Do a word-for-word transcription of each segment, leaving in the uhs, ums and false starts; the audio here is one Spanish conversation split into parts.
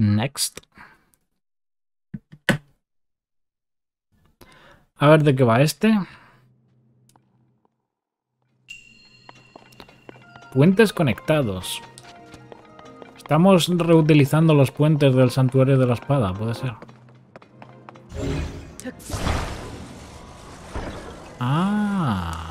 Next. A ver de qué va este. Puentes conectados. Estamos reutilizando los puentes del santuario de la espada, puede ser. Ah.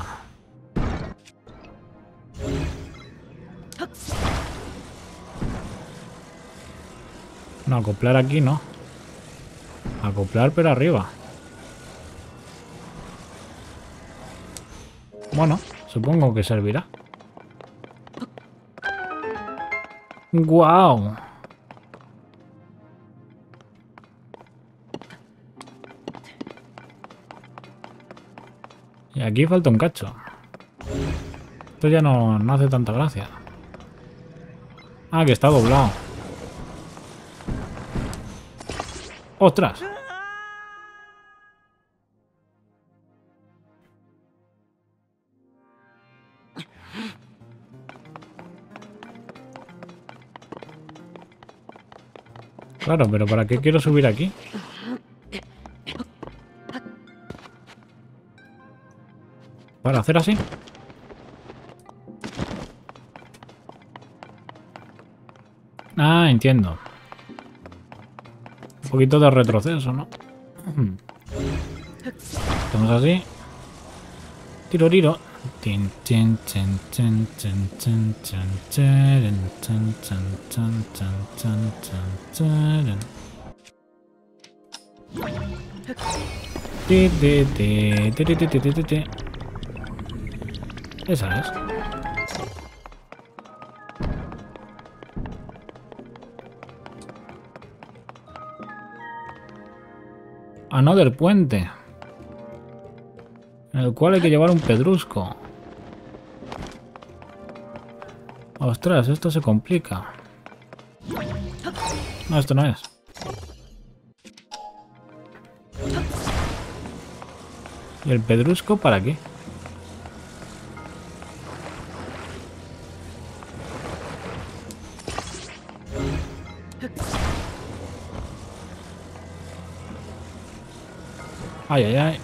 No, acoplar aquí no. Acoplar pero arriba. Bueno, supongo que servirá. ¡Guau! Y aquí falta un cacho. Esto ya no, no hace tanta gracia. Ah, que está doblado. ¡Ostras! Claro, pero ¿para qué quiero subir aquí? ¿Para hacer así? Ah, entiendo. Un poquito de retroceso, ¿no? Estamos así. Tiro, tiro. Esa es. Ah, no, del puente. En el cual hay que llevar un pedrusco. Ostras, esto se complica. No, esto no es. ¿Y el pedrusco para qué? Ay, ay, ay.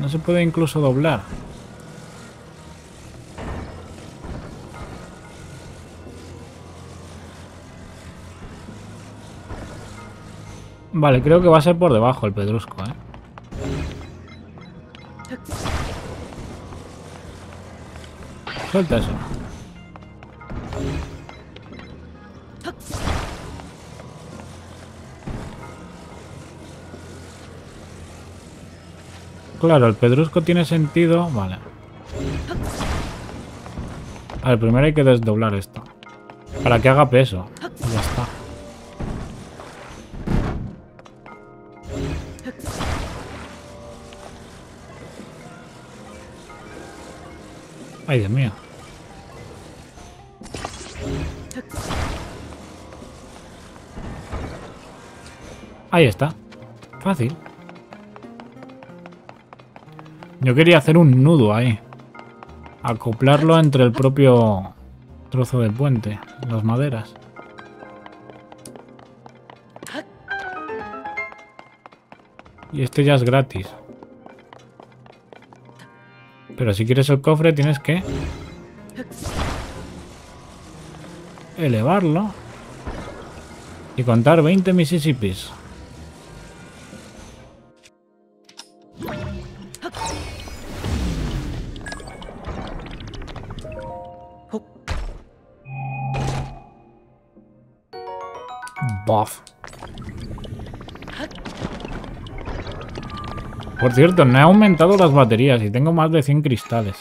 No se puede incluso doblar. Vale, creo que va a ser por debajo el pedrusco, ¿eh? Suelta eso. Claro, el pedrusco tiene sentido... Vale. A ver, primero hay que desdoblar esto. Para que haga peso. Ya está. Ay, Dios mío. Ahí está. Fácil. Yo quería hacer un nudo ahí. Acoplarlo entre el propio trozo de puente, las maderas. Y este ya es gratis. Pero si quieres el cofre tienes que elevarlo y contar veinte Mississippis. Buff. Por cierto, no he aumentado las baterías y tengo más de cien cristales.